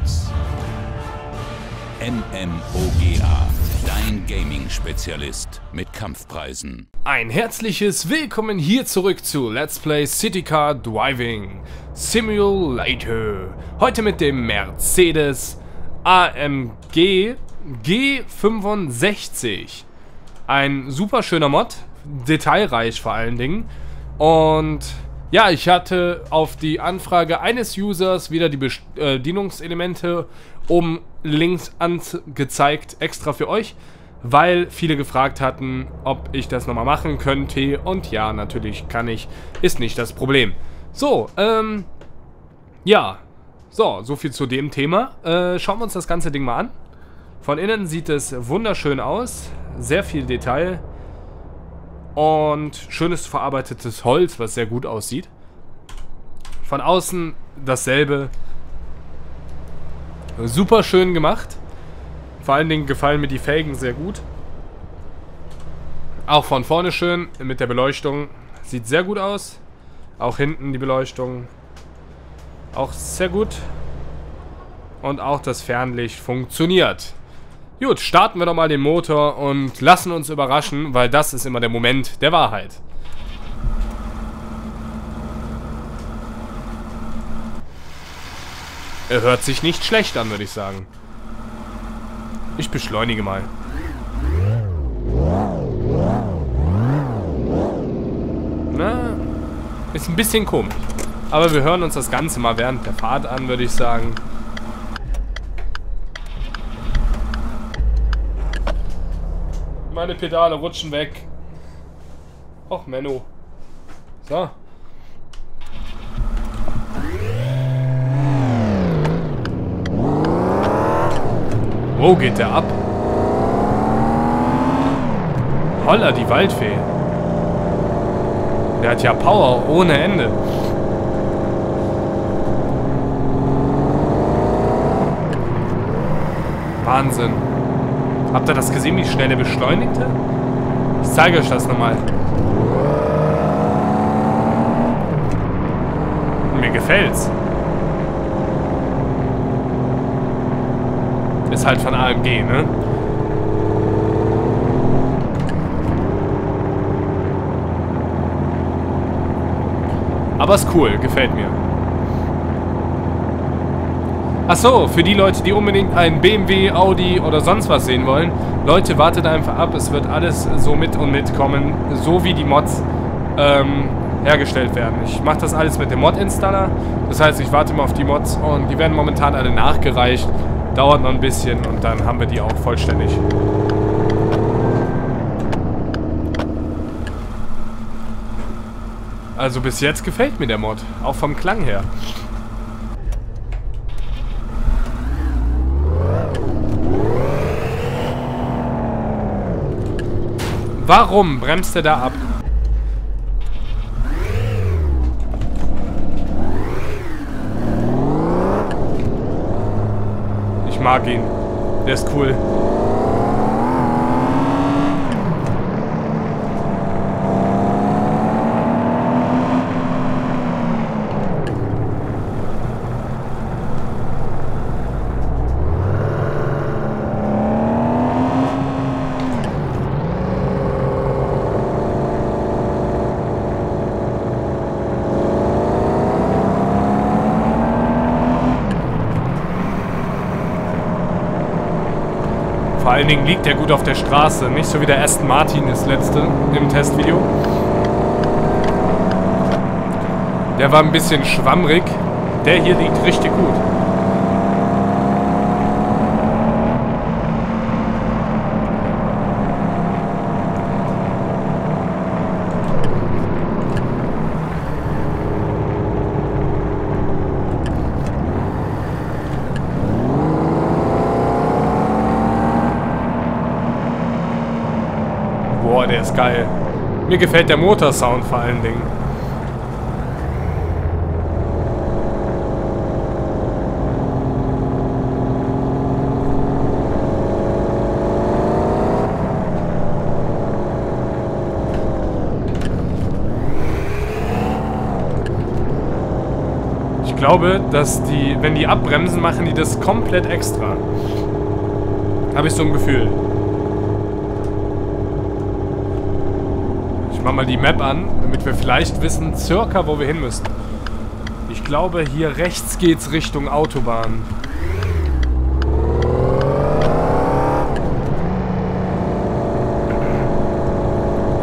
unterwegs. MMOGA, dein Gaming-Spezialist mit Kampfpreisen. Ein herzliches Willkommen hier zurück zu Let's Play City Car Driving Simulator. Heute mit dem Mercedes-AMG G65. Ein super schöner Mod, detailreich vor allen Dingen. Und ja, ich hatte auf die Anfrage eines Users wieder die Bedienungselemente oben links angezeigt, extra für euch, weil viele gefragt hatten, ob ich das nochmal machen könnte. Und ja, natürlich kann ich, ist nicht das Problem. So, ja, so viel zu dem Thema. Schauen wir uns das ganze Ding mal an. Von innen sieht es wunderschön aus, sehr viel Detail. Und schönes verarbeitetes Holz, was sehr gut aussieht. Von außen dasselbe. Super schön gemacht. Vor allen Dingen gefallen mir die Felgen sehr gut. Auch von vorne schön mit der Beleuchtung. Sieht sehr gut aus. Auch hinten die Beleuchtung. Auch sehr gut. Und auch das Fernlicht funktioniert. Gut, starten wir doch mal den Motor und lassen uns überraschen, weil das ist immer der Moment der Wahrheit. Er hört sich nicht schlecht an, würde ich sagen. Ich beschleunige mal. Na, ist ein bisschen komisch. Aber wir hören uns das Ganze mal während der Fahrt an, würde ich sagen. Meine Pedale rutschen weg. Och, Menno. So. Wo geht der ab? Holla, die Waldfee. Der hat ja Power ohne Ende. Wahnsinn. Habt ihr das gesehen, wie schnell er beschleunigte? Ich zeige euch das nochmal. Mir gefällt's. Ist halt von AMG, ne? Aber ist cool, gefällt mir. Achso, für die Leute, die unbedingt einen BMW, Audi oder sonst was sehen wollen, Leute, wartet einfach ab, es wird alles so mit und mitkommen, so wie die Mods hergestellt werden. Ich mache das alles mit dem Mod-Installer, das heißt, ich warte mal auf die Mods und die werden momentan alle nachgereicht, dauert noch ein bisschen und dann haben wir die auch vollständig. Also bis jetzt gefällt mir der Mod, auch vom Klang her. Warum bremst er da ab? Ich mag ihn. Der ist cool. Vor allen Dingen liegt er gut auf der Straße, nicht so wie der Aston Martin, das letzte im Testvideo. Der war ein bisschen schwammrig, der hier liegt richtig gut. Boah, der ist geil. Mir gefällt der Motorsound vor allen Dingen. Ich glaube, dass die, wenn die abbremsen, machen die das komplett extra. Habe ich so ein Gefühl. Ich mache mal die Map an, damit wir vielleicht wissen, circa wo wir hin müssen. Ich glaube, hier rechts geht's Richtung Autobahn.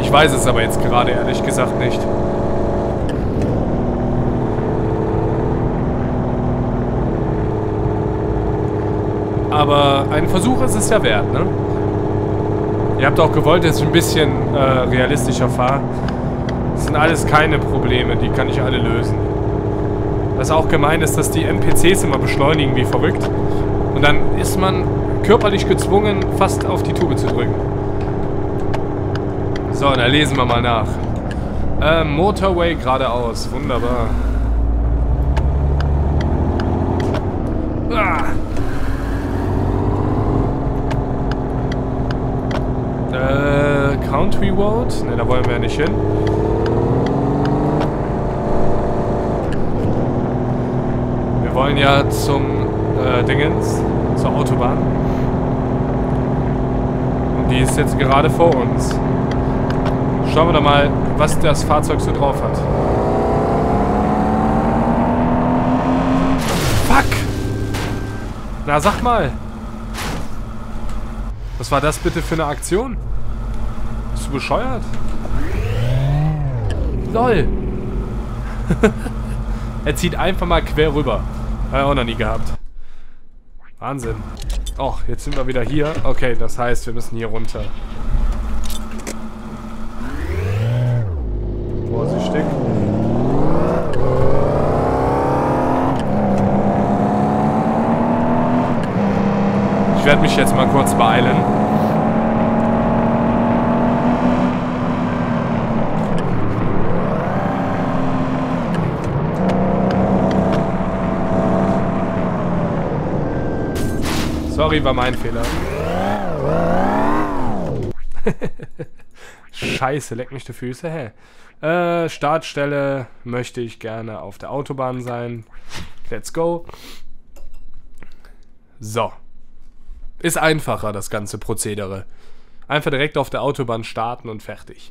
Ich weiß es aber jetzt gerade ehrlich gesagt nicht. Aber ein Versuch ist es ja wert, ne? Ihr habt auch gewollt, dass ich ein bisschen realistischer fahre. Das sind alles keine Probleme, die kann ich alle lösen. Was auch gemein ist, dass die NPCs immer beschleunigen wie verrückt. Und dann ist man körperlich gezwungen, fast auf die Tube zu drücken. So, da lesen wir mal nach. Motorway geradeaus, wunderbar. Ah. Country Road? Ne, da wollen wir ja nicht hin. Wir wollen ja zum Dingens, zur Autobahn. Und die ist jetzt gerade vor uns. Schauen wir doch mal, was das Fahrzeug so drauf hat. Fuck! Na, sag mal! Was war das bitte für eine Aktion? Bist du bescheuert? LOL! Er zieht einfach mal quer rüber. Hat er auch noch nie gehabt. Wahnsinn. Och, jetzt sind wir wieder hier. Okay, das heißt, wir müssen hier runter. Vorsichtig. Ich werde mich jetzt mal kurz beeilen. Sorry, war mein Fehler. Scheiße, leck mich die Füße. Hä? Startstelle möchte ich gerne auf der Autobahn sein. Let's go. So. Ist einfacher, das ganze Prozedere. Einfach direkt auf der Autobahn starten und fertig.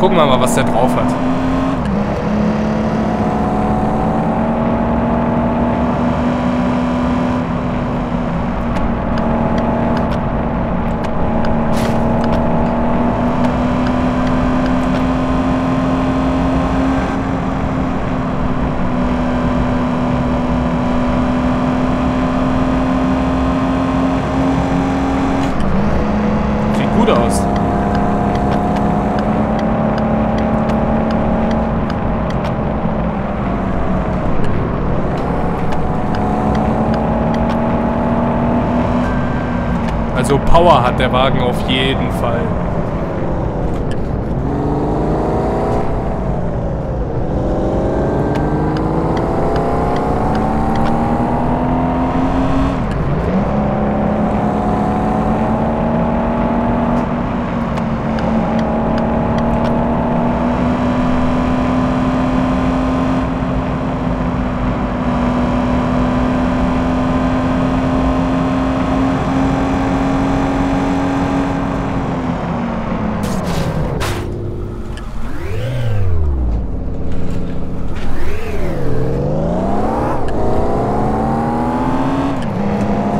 Gucken wir mal, was der drauf hat. Sieht gut aus. So Power hat der Wagen auf jeden Fall.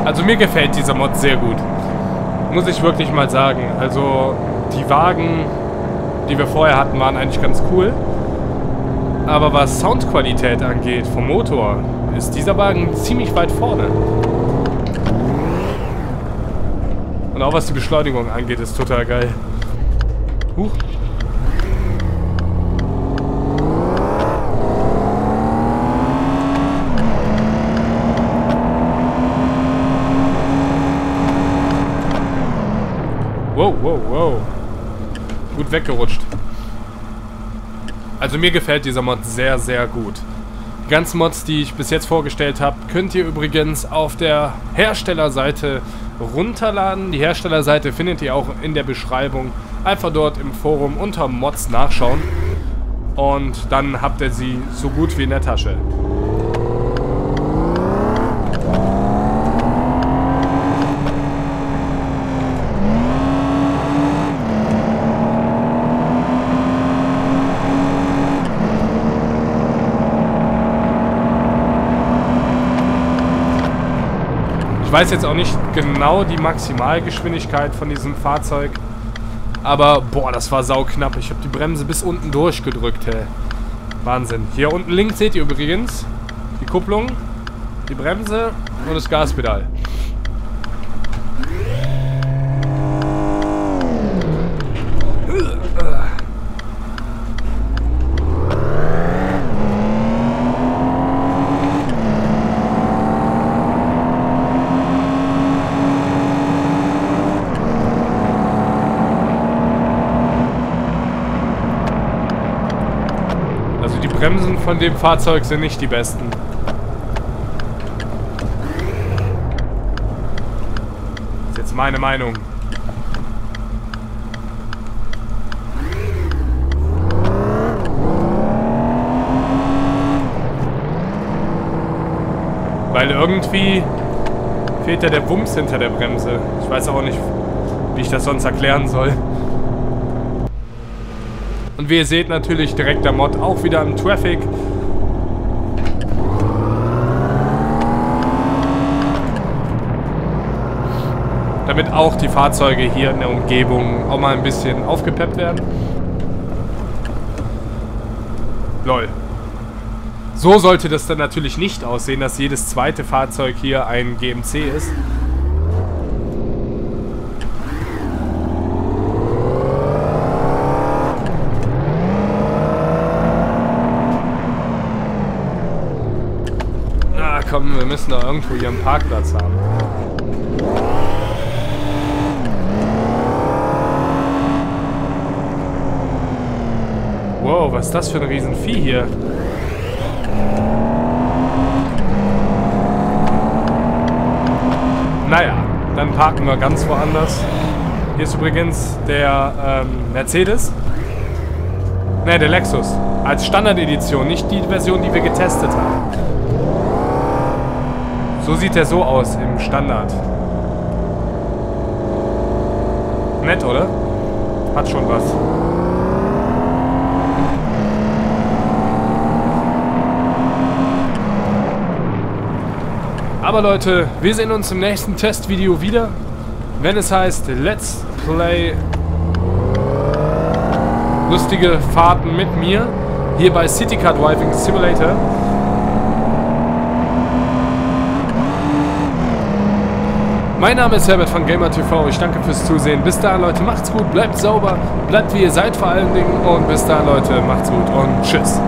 Also mir gefällt dieser Mod sehr gut. Muss ich wirklich mal sagen. Also die Wagen, die wir vorher hatten, waren eigentlich ganz cool. Aber was Soundqualität angeht vom Motor, ist dieser Wagen ziemlich weit vorne. Und auch was die Beschleunigung angeht, ist total geil. Huch. Wow, wow, wow. Gut weggerutscht. Also mir gefällt dieser Mod sehr, sehr gut. ganzen Mods, die ich bis jetzt vorgestellt habe, könnt ihr übrigens auf der Herstellerseite runterladen. Die Herstellerseite findet ihr auch in der Beschreibung. Einfach dort im Forum unter Mods nachschauen und dann habt ihr sie so gut wie in der Tasche. Ich weiß jetzt auch nicht genau die Maximalgeschwindigkeit von diesem Fahrzeug, aber boah, das war sauknapp. Ich habe die Bremse bis unten durchgedrückt, hey. Wahnsinn. Hier unten links seht ihr übrigens die Kupplung, die Bremse und das Gaspedal. Bremsen von dem Fahrzeug sind nicht die besten. Das ist jetzt meine Meinung. Weil irgendwie fehlt ja der Wumms hinter der Bremse. Ich weiß auch nicht, wie ich das sonst erklären soll. Und wie ihr seht, natürlich direkt der Mod auch wieder im Traffic. Damit auch die Fahrzeuge hier in der Umgebung auch mal ein bisschen aufgepeppt werden. Lol. So sollte das dann natürlich nicht aussehen, dass jedes zweite Fahrzeug hier ein GMC ist. Komm, wir müssen da irgendwo hier einen Parkplatz haben. Wow, was ist das für ein Riesenvieh hier? Naja, dann parken wir ganz woanders. Hier ist übrigens der Mercedes. Ne, der Lexus. Als Standard-Edition, nicht die Version, die wir getestet haben. So sieht er so aus im Standard. Nett, oder? Hat schon was. Aber Leute, wir sehen uns im nächsten Testvideo wieder, wenn es heißt Let's Play lustige Fahrten mit mir hier bei City Car Driving Simulator. Mein Name ist Herbert von GamerTV, ich danke fürs Zusehen. Bis dahin, Leute, macht's gut, bleibt sauber, bleibt wie ihr seid vor allen Dingen. Und bis dahin, Leute, macht's gut und tschüss.